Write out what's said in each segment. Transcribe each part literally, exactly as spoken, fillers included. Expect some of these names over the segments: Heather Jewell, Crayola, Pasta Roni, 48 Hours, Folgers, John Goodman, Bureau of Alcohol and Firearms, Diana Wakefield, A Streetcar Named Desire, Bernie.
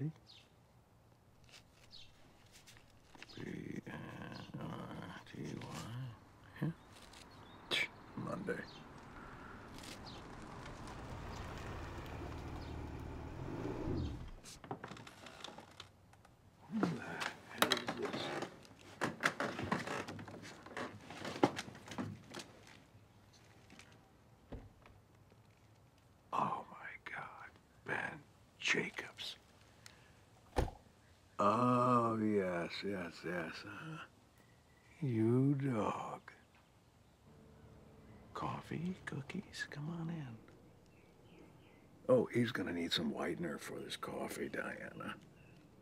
party? B N R T Y. Yeah. Monday. Jacobs. Oh, yes, yes, yes. Uh, you dog. Coffee, cookies, come on in. Oh, he's gonna need some whitener for this coffee, Diana.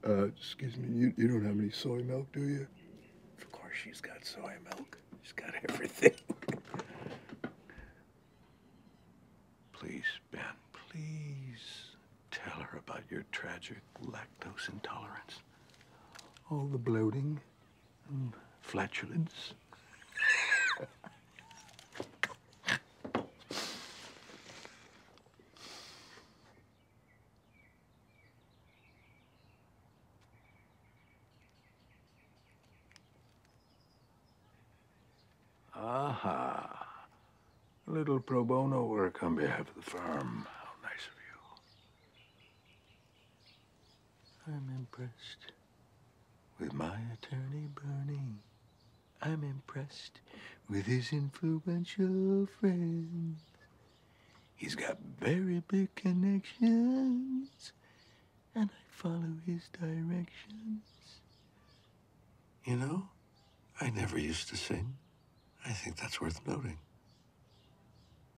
Uh, excuse me, you, you don't have any soy milk, do you? Of course she's got soy milk. She's got everything. Please, Ben, please. Tell her about your tragic lactose intolerance. All the bloating and flatulence. Aha. A little pro bono work on behalf of the firm. I'm impressed with my attorney, Bernie. I'm impressed with his influential friends. He's got very big connections, and I follow his directions. You know, I never used to sing. I think that's worth noting.